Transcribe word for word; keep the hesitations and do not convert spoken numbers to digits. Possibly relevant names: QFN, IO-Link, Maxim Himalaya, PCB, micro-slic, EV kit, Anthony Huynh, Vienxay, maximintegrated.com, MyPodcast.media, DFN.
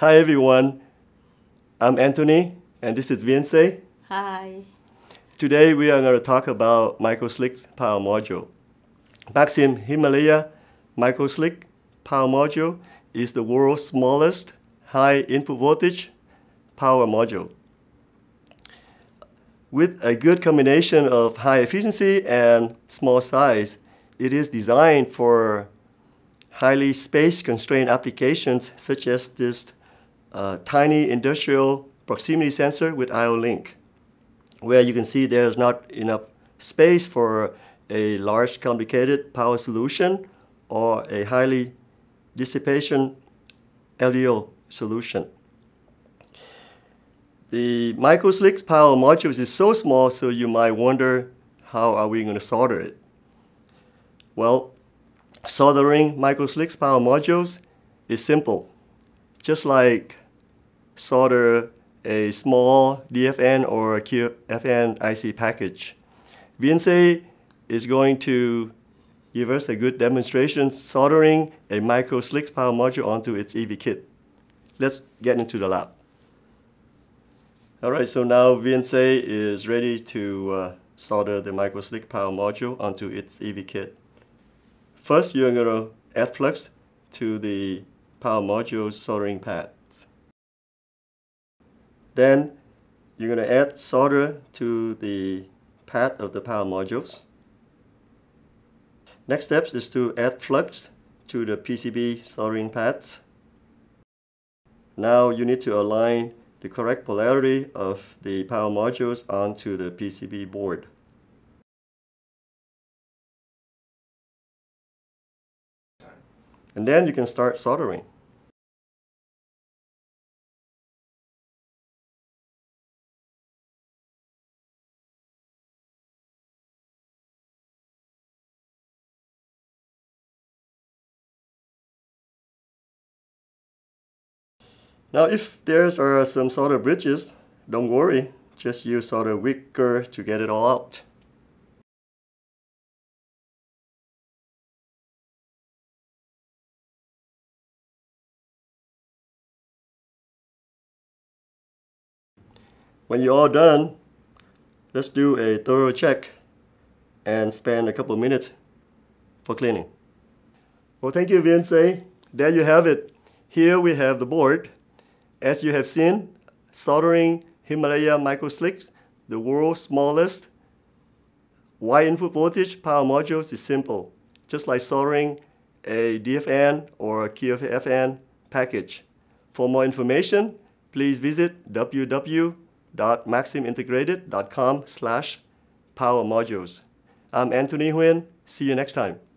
Hi everyone, I'm Anthony and this is Vienxay. Hi. Today we are going to talk about micro-slic power module. Maxim Himalaya micro-slic power module is the world's smallest high input voltage power module. With a good combination of high efficiency and small size, it is designed for highly space-constrained applications such as this Uh, tiny industrial proximity sensor with I O-Link, where you can see there's not enough space for a large complicated power solution or a highly dissipation L D O solution. The micro-slic power module is so small, so you might wonder, how are we going to solder it? Well, soldering micro-slic power modules is simple. Just like solder a small D F N or a Q F N I C package. Vienxay is going to give us a good demonstration soldering a micro-slic power module onto its E V kit. Let's get into the lab. All right, so now Vienxay is ready to uh, solder the micro-slic power module onto its E V kit. First, you're going to add flux to the power module soldering pads. Then you're going to add solder to the pad of the power modules. Next step is to add flux to the P C B soldering pads. Now you need to align the correct polarity of the power modules onto the P C B board. And then you can start soldering. Now if there are some solder bridges, don't worry, just use solder wicker to get it all out. When you're all done, let's do a thorough check and spend a couple minutes for cleaning. Well, thank you, Vienxay. There you have it. Here we have the board. As you have seen, soldering Himalaya micro-slic, the world's smallest wide input voltage power modules, is simple, just like soldering a D F N or a Q F N package. For more information, please visit w w w dot maxim integrated dot com slash power modules. I'm Anthony Huynh. See you next time.